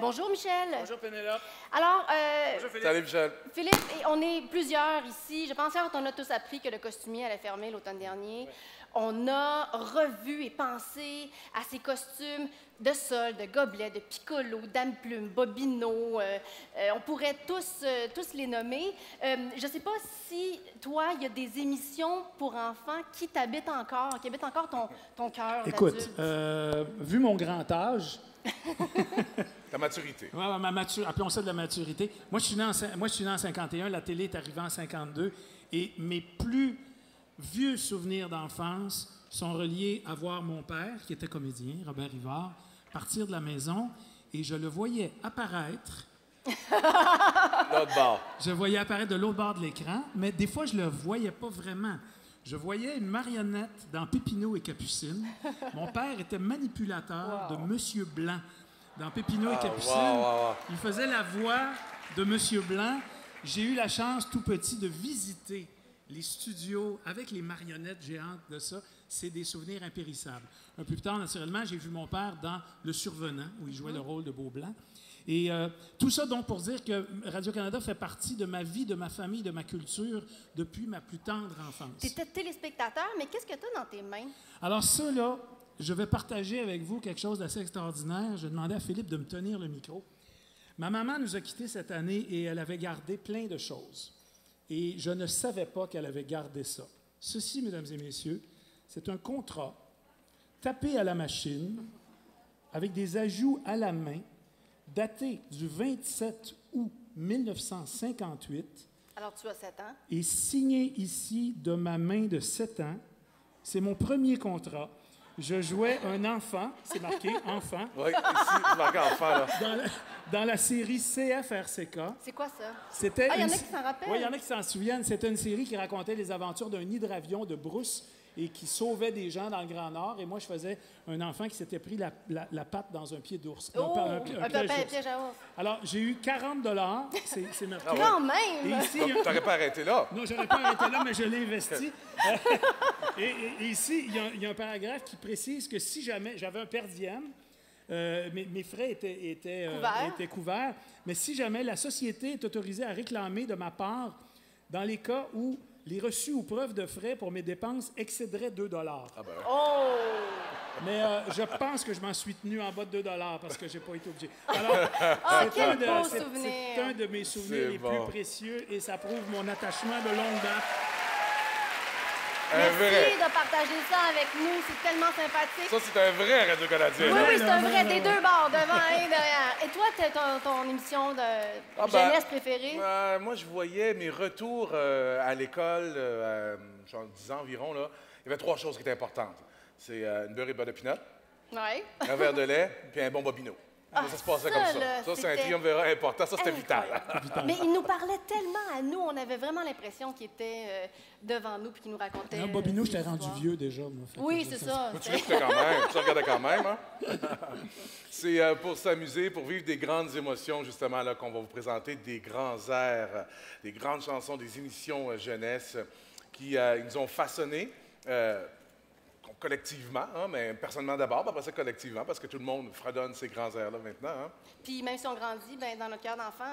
Bonjour Michel. Bonjour Pénélope. Alors, bonjour Philippe. Salut Michel. Philippe, on est plusieurs ici. Je pense qu'on a tous appris que le costumier allait fermer l'automne dernier. Oui. On a revu et pensé à ces costumes de sol, de gobelet, de picolo, dame plume, bobino. On pourrait tous les nommer. Je ne sais pas si, toi, il y a des émissions pour enfants qui t'habitent encore, qui habitent encore ton cœur. Écoute, vu mon grand âge, ta maturité. Ouais, appelons ça de la maturité. Moi, je suis né en 51, la télé est arrivée en 52, et mes plus vieux souvenirs d'enfance sont reliés à voir mon père, qui était comédien, Robert Rivard, partir de la maison, et je le voyais apparaître. L'autre bord. Je voyais apparaître de l'autre bord de l'écran, mais des fois, je le voyais pas vraiment. Je voyais une marionnette dans Pépinot et Capucine. Mon père était manipulateur de Monsieur Blanc. Dans Pépinot et Capucine, il faisait la voix de Monsieur Blanc. J'ai eu la chance, tout petit, de visiter les studios avec les marionnettes géantes de ça. C'est des souvenirs impérissables. Un peu plus tard, naturellement, j'ai vu mon père dans Le Survenant, où il jouait le rôle de Beau Blanc. Et tout ça donc pour dire que Radio-Canada fait partie de ma vie, de ma famille, de ma culture depuis ma plus tendre enfance. Tu étais téléspectateur, mais qu'est-ce que tu as dans tes mains? Alors ça, là, je vais partager avec vous quelque chose d'assez extraordinaire. Je demandais à Philippe de me tenir le micro. Ma maman nous a quittés cette année et elle avait gardé plein de choses. Et je ne savais pas qu'elle avait gardé ça. Ceci, mesdames et messieurs, c'est un contrat tapé à la machine avec des ajouts à la main daté du 27 août 1958. Alors, tu as 7 ans. Et signé ici de ma main de 7 ans. C'est mon premier contrat. Je jouais un enfant, c'est marqué enfant. Oui, ici, c'est marqué enfant, là. Dans la série CFRCK. C'est quoi ça? C'était il y en a qui s'en rappellent. Oui, il y en a qui s'en souviennent. C'était une série qui racontait les aventures d'un hydravion de brousse et qui sauvait des gens dans le Grand Nord. Et moi, je faisais un enfant qui s'était pris la patte dans un pied d'ours. Oh, un piège à ours. Alors, j'ai eu 40 $. C'est merveilleux. Ah ouais. Quand même! Tu n'aurais pas arrêté là. Non, j'aurais pas arrêté là, mais je l'ai investi. et ici, il y a un paragraphe qui précise que si jamais j'avais un per diem, mes frais étaient couverts, mais si jamais la société est autorisée à réclamer de ma part dans les cas où les reçus ou preuves de frais pour mes dépenses excéderaient 2 $. Ah ben. Oh! Mais je pense que je m'en suis tenu en bas de 2 $ parce que je n'ai pas été obligé. Alors, c'est un de mes souvenirs les plus précieux et ça prouve mon attachement de longue date. Merci de partager ça avec nous. C'est tellement sympathique. Ça, c'est un vrai Radio-Canadien. Oui, oui, c'est un vrai des deux bords, devant et derrière. Et toi, ton émission de jeunesse préférée? Moi, je voyais mes retours à l'école, genre 10 ans environ, là. Il y avait 3 choses qui étaient importantes. C'est une beurre et beurre de pinot, un verre de lait, puis un bon bobino. Ça se passait comme ça. Ça, c'est un triumvirat important. Ça, c'était vital. Mais il nous parlait tellement à nous. On avait vraiment l'impression qu'il était devant nous puis qu'il nous racontait. Non, Bobino, je t'ai rendu vieux déjà. Moi, oui, c'est ça. Tu restais quand même. Tu regardais quand même. Hein? C'est pour s'amuser, pour vivre des grandes émotions, justement, là, qu'on va vous présenter des grands airs, des grandes chansons, des émissions jeunesse qui nous ont façonnés. Collectivement, hein, mais personnellement d'abord, puis après ça collectivement, parce que tout le monde fredonne ces grands airs-là maintenant. Hein. Puis même si on grandit, ben, dans notre cœur d'enfant,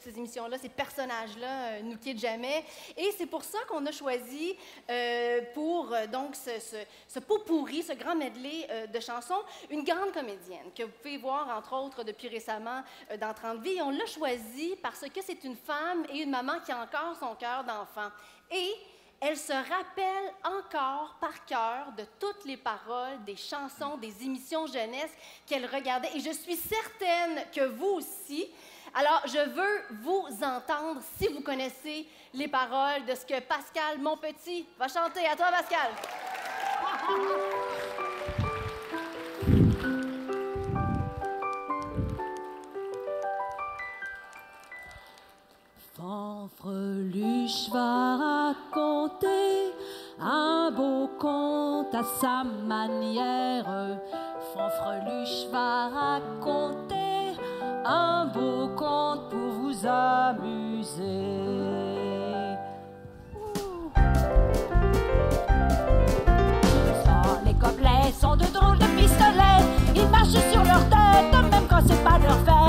ces émissions-là, ces personnages-là nous quittent jamais. Et c'est pour ça qu'on a choisi pour donc ce pot pourri, ce grand medley de chansons, une grande comédienne que vous pouvez voir, entre autres, depuis récemment dans Trente Vies. Et on l'a choisie parce que c'est une femme et une maman qui a encore son cœur d'enfant. Et elle se rappelle encore par cœur de toutes les paroles, des chansons, des émissions jeunesse qu'elle regardait. Et je suis certaine que vous aussi. Alors, je veux vous entendre si vous connaissez les paroles de ce que Pascale Montpetit va chanter. À toi, Pascale! Franfreluche va raconter un beau conte à sa manière. Franfreluche va raconter un beau conte pour vous amuser. Sans les gobelets sont de drôles de pistolets. Ils marchent sur leur tête même quand c'est pas leur fait.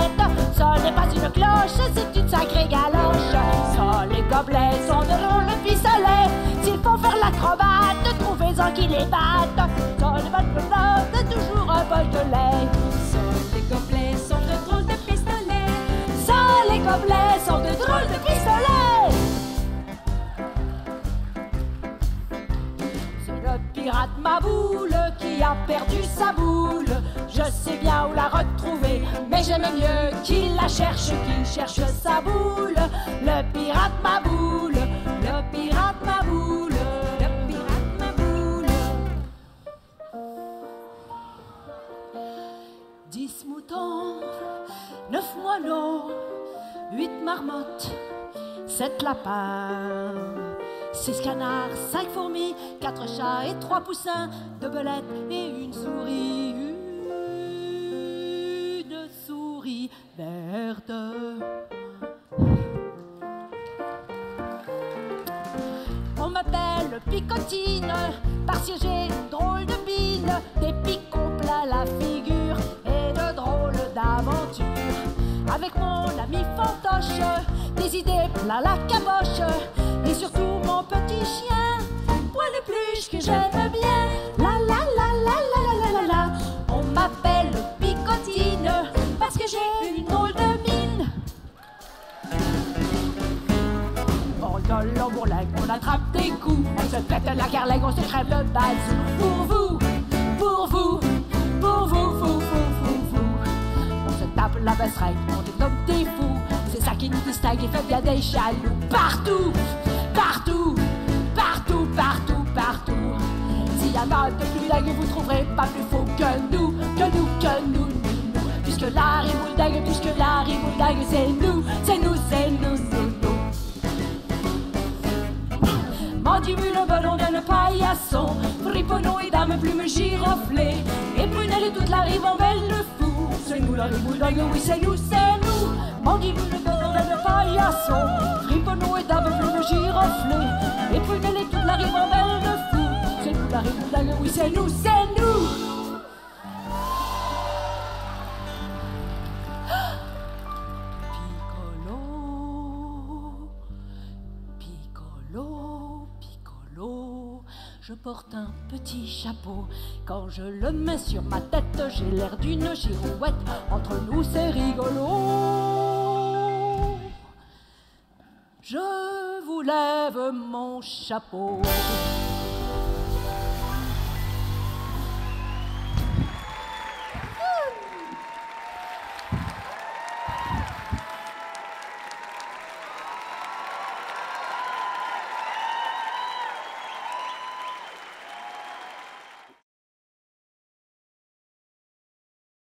et galoches. Ça, les gobelets sont de l'eau, le pistolet. S'il faut faire l'acrobate, trouvez-en qui les batte. Ça, les bonnes pelotes, c'est toujours un bol de lait. Ça, les gobelets sont de drôles de pistolet. Ça, les gobelets sont de drôles de pistolet. Pirate Maboule qui a perdu sa boule. Je sais bien où la retrouver, mais j'aime mieux qu'il la cherche, qu'il cherche sa boule. Le pirate Maboule, le pirate Maboule, le pirate Maboule. 10 moutons, 9 moineaux, 8 marmottes, 7 lapins. 6 canards, 5 fourmis, 4 chats et 3 poussins, 2 belettes et 1 souris. 1 souris verte. On m'appelle Picotine, parce que j'ai une drôle de mine, des picots plein la figure et de drôles d'aventures. Avec mon ami fantoche, des idées plein la caboche. Et surtout mon petit chien, poil épluche que j'aime bien. La la la la la la la la. On m'appelle Picotine parce que j'ai une drôle de mine. On donne l'embourlingue, on attrape des coups, on se pète la carlingue, on se crève le bazou. Pour vous. On se tape la basseringue, on développe des fous. C'est ça qui nous distingue et fait bien des jaloux. Partout. S'il y en a de plus dingue, vous trouverez pas plus faux que nous. Puisque la Ribouldingue, c'est nous. Mandibule, ballon d'un paillasson, friponneau et dame plume giroflée, et prunelle et toute la rive en belle le fou. C'est nous la Ribouldingue, oui c'est nous. Mandibule, ballon d'un paillasson, friponneau et dame plume giroflée. Et prunelle et toute la rive en belle de fou. C'est nous la Ribouldingue, oui c'est nous. Picolo. Je porte un petit chapeau. Quand je le mets sur ma tête, j'ai l'air d'une girouette. Entre nous c'est rigolo. Je vous lève mon chapeau.